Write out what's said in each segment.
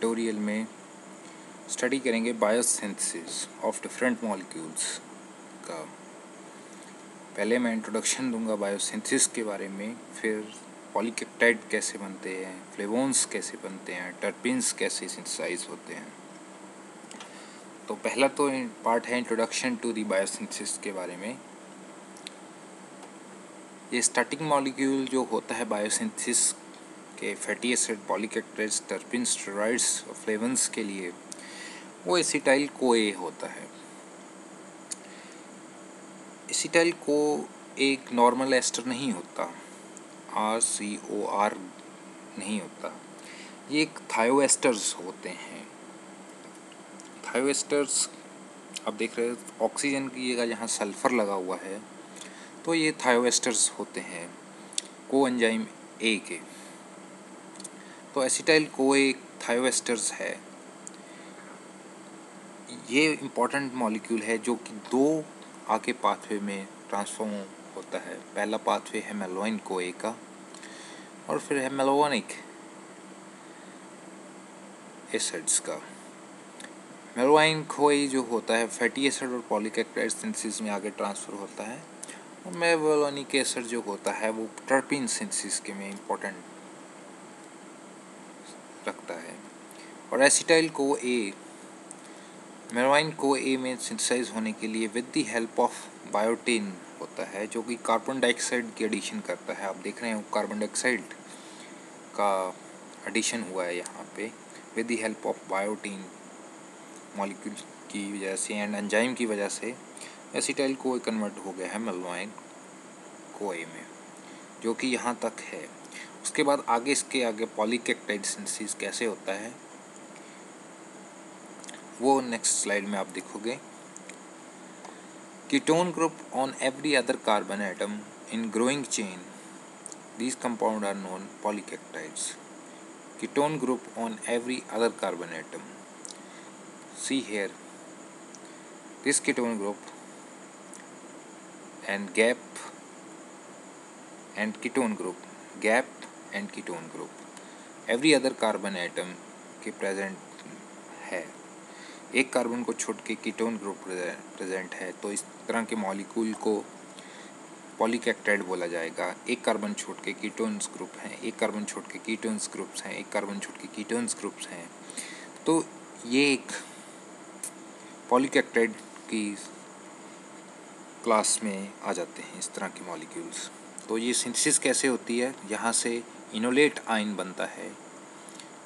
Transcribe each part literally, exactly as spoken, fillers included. Tutorial में study करेंगे biosynthesis of different molecules का। पहले मैं इंट्रोडक्शन दूंगा बायोसिंथेसिस के बारे में, फिर पॉलीकेप्टाइड कैसे बनते हैं, फ्लेवोनस कैसे बनते हैं, टर्पेंस कैसे सिंथेसाइज होते हैं। तो पहला तो पार्ट है इंट्रोडक्शन टू दी बायोसिंथेसिस के बारे में। ये स्टार्टिंग मॉलिक्यूल जो होता है बायोसिंथेसिस के fatty acid, polyketides, terpenes, steroids और फ्लेवोनस के लिए, वो एसिटाइल कोए होता है। एसिटाइल कोए एक नॉर्मल एस्टर नहीं होता, आर सी ओ आर नहीं होता। ये एक थायोएस्टर्स होते हैं। थायोएस्टर्स आप देख रहे हो, ऑक्सीजन की जगह जहाँ सल्फर लगा हुआ है, तो ये थायोएस्टर्स होते हैं कोएंजाइम ए के। तो एसिटाइल कोए एक थायोएस्टर्स है। ये इम्पॉर्टेंट मॉलिक्यूल है जो कि दो आगे पाथवे में ट्रांसफॉर्म होता है। पहला पाथवे है मैलोइन कोए का और फिर है मैलोनोइक एसिड्स का। मैलोइन कोए जो होता है फैटी एसिड और पॉलीकेप्टाइड सिंथेसिस में आगे ट्रांसफर होता है, और मैलोनोइक एसिड जो होता है वो टर्पेंस सिंथेसिस के में इम्पोर्टेंट रखता है। और एसिटाइल कोए मैलोइन कोए में सिंथेसाइज होने के लिए with the help of biotin होता है, जो कि कार्बन डाइऑक्साइड की एडिशन करता है। आप देख रहे हो कार्बन डाइऑक्साइड का एडिशन हुआ है यहाँ पे with the help of biotin molecule की वजह से एंड एंजाइम की वजह से एसिटाइल कोए कन्वर्ट हो गया है मैलोइन कोए में, जो कि यहाँ तक है। उसके बाद आगे इसके आगे पॉलीकेप्टाइड सिंथेसिस कैसे होता है वो नेक्स्ट स्लाइड में आप देखोगे। Ketone group on every other carbon atom in growing chain, these compound are known polyketides. Ketone group on every other carbon atom, see here this ketone group and gap and ketone group, gap and ketone group every other carbon atom के present है। एक carbon को छोड़ के ketone group present है, तो इस तरह के मॉलिक्यूल को पॉलीकेप्टाइड बोला जाएगा। एक कार्बन छोड़ के कीटोन्स ग्रुप हैं, एक कार्बन छोड़ के कीटोन्स ग्रुप्स हैं, एक कार्बन छोड़ के कीटोन्स ग्रुप्स हैं, तो ये एक पॉलीकेप्टाइड की क्लास में आ जाते हैं इस तरह के मॉलिक्यूल्स। तो ये सिंथेसिस कैसे होती है, यहाँ से इनोलेट आयन बनता है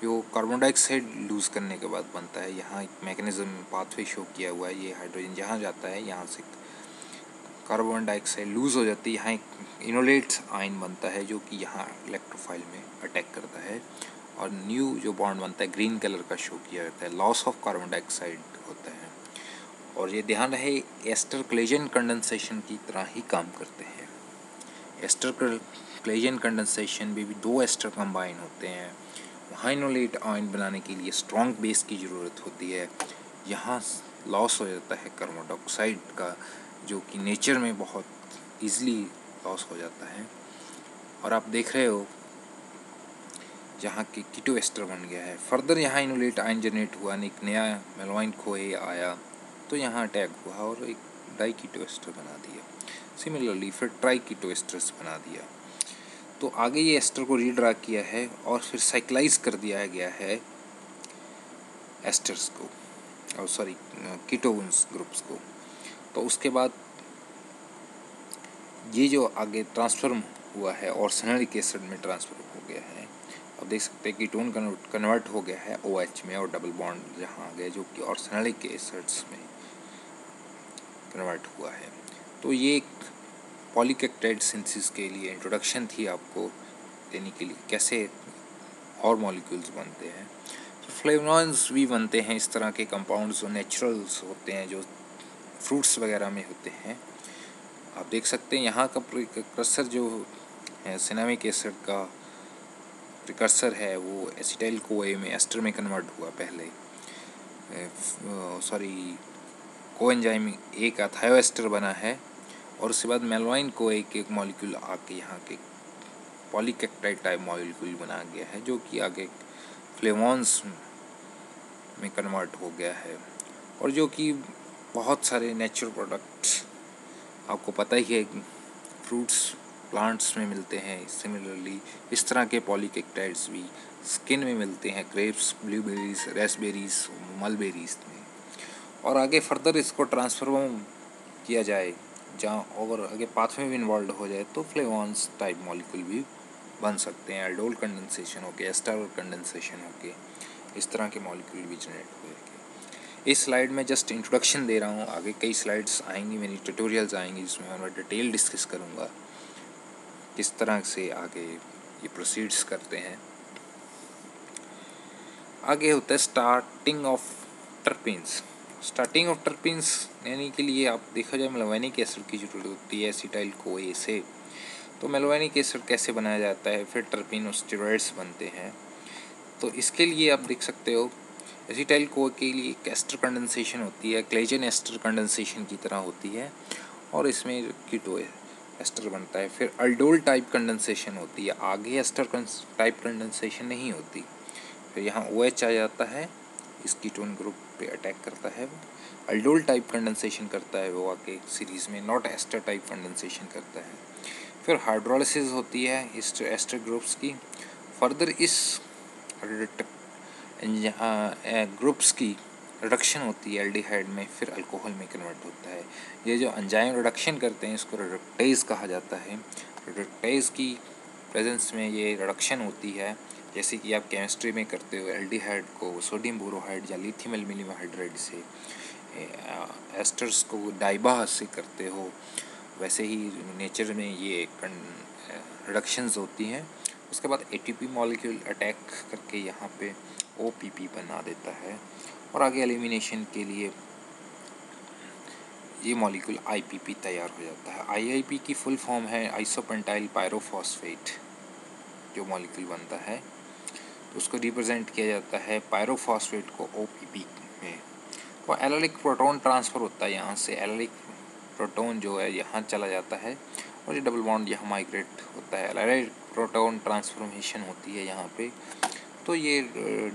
जो कार्बन डाइऑक्साइड लूज़ करने के बाद बनता है। यहाँ एक मैकेनिज्म पाथवे शो किया हुआ है, ये हाइड्रोजन जहाँ जाता है यहाँ से कार्बन डाइऑक्साइड लूज़ हो जाती है, यहाँ एक इनोलेट आयन बनता है जो कि यहाँ इलेक्ट्रोफाइल में अटैक करता है और न्यू जो बॉन्ड बनता है ग्रीन कलर का शो किया जाता है, लॉस ऑफ कार्बन डाइऑक्साइड होता है। और ये ध्यान रहे एस्टर क्लेजन कंडेंसेशन की तरह ही काम करते हैं। एस्टर क्लेजन कंडेंसेशन में भी, भी दो एस्टर कंबाइन होते हैं, वहाँ इनोलेट आयन बनाने के लिए स्ट्रॉन्ग बेस की ज़रूरत होती है, यहाँ लॉस हो जाता है कार्बन डाइऑक्साइड का जो कि नेचर में बहुत इजीली लॉस हो जाता है। और आप देख रहे हो यहाँ के कीटो एस्टर बन गया है। फर्दर यहाँ इनोलेट आयन जनरेट हुआ, एक नया मैलोइन कोए आया, तो यहाँ अटैक हुआ और एक डाई कीटो एस्टर बना दिया। सिमिलरली फिर ट्राई कीटो एस्टर्स बना दिया। तो आगे ये एस्टर को रीड्रा किया है और फिर साइक्लाइज़ कर दिया गया है एस्टर्स को, और सॉरी कीटोन्स ग्रुप्स को। तो उसके बाद ये जो आगे ट्रांसफॉर्म हुआ है और सिनामिक एसिड में ट्रांसफॉर्म हो गया है। अब देख सकते हैं कीटोन कन्वर्ट हो गया है ओएच में और डबल बॉन्ड जहाँ आ गए जो कि और सिनामिक एसिड्स में कन्वर्ट हुआ है। तो ये एक पॉलीकेप्टाइड सिंथेसिस के लिए इंट्रोडक्शन थी आपको देने के लिए कैसे और मॉलिक्यूल्स बनते हैं। तो फ्लेवोनॉइड्स भी बनते हैं इस तरह के कंपाउंड्स जो नेचुरल्स होते हैं, जो फ्रूट्स वगैरह में होते हैं। आप देख सकते हैं यहाँ का प्रिकर्सर जो है सिनामिक एसिड का प्रिकर्सर है वो एसिटाइल कोए में एस्टर में कन्वर्ट हुआ पहले, सॉरी कोएंजाइम ए का थायोएस्टर बना है, और उसके बाद मैलोइन कोए के एक मॉलिक्यूल आके यहाँ के पॉलीकेप्टाइड टाइप मॉलिक्यूल बना गया है जो कि आगे फ्लेवोनस में कन्वर्ट हो गया है, और जो कि बहुत सारे नेचुरल प्रोडक्ट्स आपको पता ही है फ्रूट्स प्लांट्स में मिलते हैं। सिमिलरली इस तरह के पॉलीकेप्टाइड्स भी स्किन में मिलते हैं, ग्रेप्स, ब्लूबेरीज, रेसबेरीज, मलबेरीज में। और आगे फर्दर इसको ट्रांसफॉर्म किया जाए जहाँ और आगे पाथ में भी इन्वॉल्व हो जाए तो फ्लेवोनस टाइप मॉलिक्यूल भी बन सकते हैं। एल्डोल कंडेंसेशन होके, एस्टर कंडेंसेशन होके इस तरह के मॉलिक्यूल भी जनरेट होके। इस स्लाइड में जस्ट इंट्रोडक्शन दे रहा हूँ, आगे कई स्लाइड्स आएंगी, मेरी ट्यूटोरियल्स आएंगी जिसमें मैं डिटेल डिस्कस करूँगा किस तरह से आगे ये प्रोसीड्स करते हैं। आगे होता है starting of terpenes. Starting of terpenes यानी के लिए आप देखा जाए मैलोइनिक एसिड की जरूरत होती है एसिटाइल कोए से। तो मैलोइनिक एसिड कैसे बनाया जाता है, फिर टर्पेन और स्टेरॉइड्स बनते हैं। तो इसके लिए आप देख सकते हो एसिटाइल कोए के लिए एक एस्टर कंडेंसेशन होती है, क्लेजन एस्टर कंडेंसेशन की तरह होती है, और इसमें कीटो एस्टर बनता है। फिर एल्डोल टाइप कंडेंसेशन होती है, आगे एस्टर टाइप कंडेंसेशन नहीं होती। फिर यहाँ ओएच आ जाता है, इस कीटोन ग्रुप पे अटैक करता है, एल्डोल टाइप कंडेंसेशन करता है, वो आके सीरीज़ में नॉट एस्टर टाइप कंडेंसेशन करता है। फिर हाइड्रोलाइसिस होती है इस एस्टर ग्रुप्स की। फर्दर इस ग्रुप्स की रिडक्शन होती है एल्डिहाइड में, फिर अल्कोहल में कन्वर्ट होता है। ये जो एंजाइम रिडक्शन करते हैं इसको रिडक्टेज कहा जाता है। रिडक्टेज की प्रेजेंस में ये रिडक्शन होती है जैसे कि आप केमिस्ट्री में करते हो, एल्डिहाइड को सोडियम बोरोहाइड या लिथियम एल्युमिनियम हाइड्राइड से, एस्टर्स को डाइबा से करते हो, वैसे ही नेचर में ये रिडक्शंस होती हैं। उसके बाद एटीपी मॉलिक्यूल अटैक करके यहाँ पे ओपीपी बना देता है, और आगे एलिमिनेशन के लिए ये मॉलिक्यूल आईपीपी तैयार हो जाता है। आईआईपी की फुल फॉर्म है आइसोपेन्टाइल पाइरोफॉस्फेट, जो मॉलिक्यूल बनता है तो उसको रिप्रेजेंट किया जाता है पाइरोफॉस्फेट को ओपीपी में। और एलाइलिक प्रोटॉन ट्रांसफ़र होता है, यहाँ से एलाइलिक प्रोटॉन जो है यहाँ चला जाता है, और ये डबल बॉन्ड यहाँ माइग्रेट होता है। एलाइलिक प्रोटॉन ट्रांसफॉर्मेशन होती है यहाँ पे, तो ये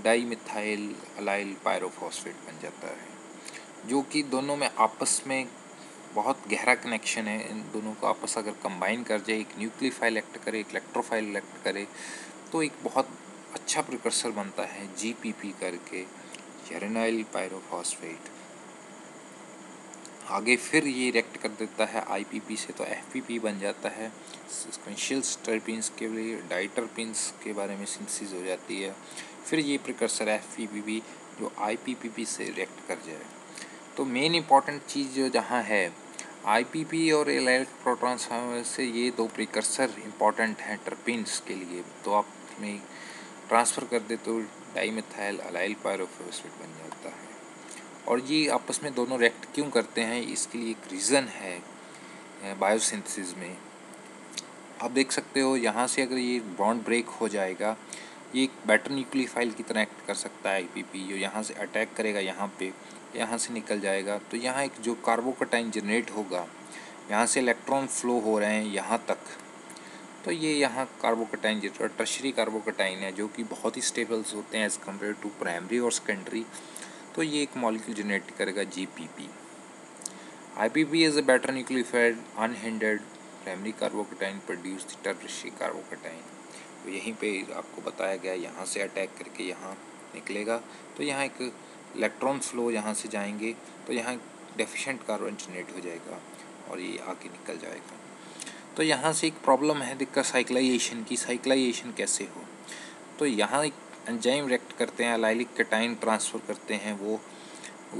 डाई मिथाइल एलाइल पाइरोफॉस्फेट बन जाता है, जो कि दोनों में आपस में बहुत गहरा कनेक्शन है। इन दोनों को आपस अगर कंबाइन कर जाए, एक न्यूक्लिफाइल एक्ट करे, एक इलेक्ट्रोफाइल एक्ट करे, तो एक बहुत अच्छा प्रिकर्सर बनता है जीपीपी करके, जेरानिल पाइरोफॉस्फेट। आगे फिर ये रिएक्ट कर देता है आईपीपी से, तो एफपीपी बन जाता है। स्पेशल टर्पेंस के लिए डाई टर्पेंस के बारे में सिंथेसिस हो जाती है। फिर ये प्रिकर्सर एफपीपी जो आईपीपी से रिएक्ट कर जाए, तो मेन इंपॉर्टेंट चीज़ जो जहाँ है आईपीपी और एलाइलिक प्रोटॉन से, ये दो प्रिकर्सर इंपॉर्टेंट हैं टर्पेंस के लिए। तो आप में ट्रांसफ़र कर दे तो डाई मिथाइल एलाइल पाइरोफॉस्फेट बन जाता है। और ये आपस में दोनों रिएक्ट क्यों करते हैं, इसके लिए एक रीज़न है बायोसिंथेसिस में। आप देख सकते हो यहाँ से अगर ये बॉन्ड ब्रेक हो जाएगा, ये एक बेटर न्यूक्लिफाइल की तरह एक्ट कर सकता है आईपीपी, जो यहाँ से अटैक करेगा यहाँ पे, यहाँ से निकल जाएगा, तो यहाँ एक जो कार्बो कैटायन जनरेट होगा, यहाँ से इलेक्ट्रॉन फ्लो हो रहे हैं यहाँ तक, तो ये यहाँ carbocation generate, tertiary carbocation है, जो कि बहुत ही स्टेबल्स होते हैं एज़ कम्पेयर टू प्राइमरी और सेकेंडरी। तो ये एक मॉलिक्यूल जनरेट करेगा GPP. IPP is a better nucleophile unhindered primary carbocation produce the tertiary carbocation. तो यहीं पे आपको बताया गया यहाँ से अटैक करके यहाँ निकलेगा, तो यहाँ एक इलेक्ट्रॉन फ्लो यहाँ से जाएंगे, तो यहाँ डेफिशिएंट कार्बन जनरेट हो जाएगा और ये आगे निकल जाएगा। तो यहाँ से एक प्रॉब्लम है दिक्कत साइक्लाइज़ेशन की, साइक्लाइज़ेशन कैसे हो, तो यहाँ एक एंजाइम रिएक्ट करते हैं, एलाइलिक कैटायन ट्रांसफ़र करते हैं, वो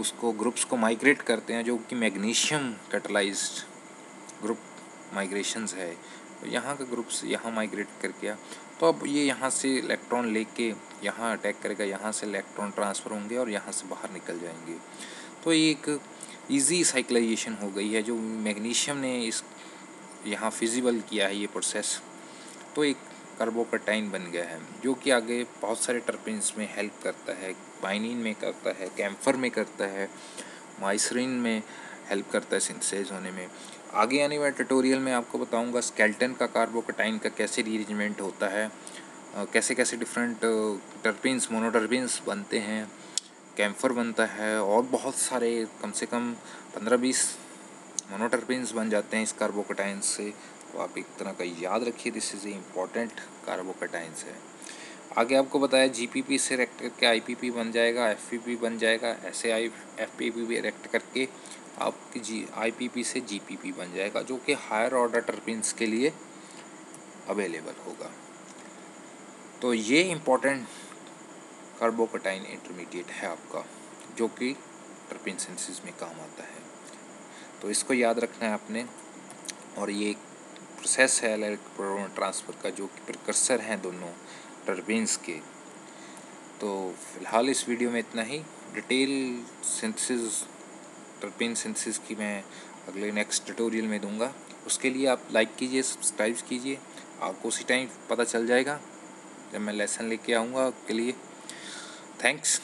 उसको ग्रुप्स को माइग्रेट करते हैं, जो कि मैग्नीशियम कैटलाइज्ड ग्रुप माइग्रेशंस है। तो यहाँ का ग्रुप्स यहाँ माइग्रेट कर गया, तो अब ये यहाँ से इलेक्ट्रॉन लेके यहाँ अटैक करेगा, यहाँ से इलेक्ट्रॉन ट्रांसफ़र होंगे और यहाँ से बाहर निकल जाएंगे। तो ये एक इजी साइक्लाइजेशन हो गई है, जो मैग्नीशियम ने इस यहाँ फिजिबल किया है ये प्रोसेस। तो एक कार्बोकैटायन बन गया है, जो कि आगे बहुत सारे टर्पेंस में हेल्प करता है, पाइनिन में करता है, कैम्फर में करता है, माइसरीन में हेल्प करता है सिंथेसाइज होने में। आगे आने वाले ट्यूटोरियल में आपको बताऊंगा स्केल्टन का कार्बोकैटायन का कैसे रीअरेंजमेंट होता है, कैसे कैसे डिफरेंट टर्पेंस मोनोटर्पेंस बनते हैं, कैम्फर बनता है और बहुत सारे कम से कम पंद्रह बीस मोनोटर्पेन्स बन जाते हैं इस कार्बो कैटायन से। तो आप एक तरह का याद रखिए, this is a important carbocation है। आगे आपको बताया जीपीपी से रिएक्ट करके आईपीपी बन जाएगा, एफपीपी बन जाएगा, ऐसे आई एफपीपी भी रिएक्ट करके आपकी जी आईपीपी से जीपीपी बन जाएगा, जो कि हायर ऑर्डर टर्पेन्स के लिए अवेलेबल होगा। तो ये इम्पॉर्टेंट कार्बोकैटाइन इंटरमीडिएट है आपका, जो कि टर्पेन सिंथेसिस में काम आता है। तो इसको याद रखना है आपने। और ये प्रोसेस है एलाइल प्रोटॉन ट्रांसफ़र का, जो कि प्रिकर्सर हैं दोनों टर्पेन्स के। तो फिलहाल इस वीडियो में इतना ही। डिटेल सिंथेसिस टर्पेन सिंथेसिस की मैं अगले नेक्स्ट ट्यूटोरियल में दूंगा। उसके लिए आप लाइक कीजिए, सब्सक्राइब कीजिए, आपको उसी टाइम पता चल जाएगा जब मैं लेसन लेके आऊँगा आपके लिए। थैंक्स।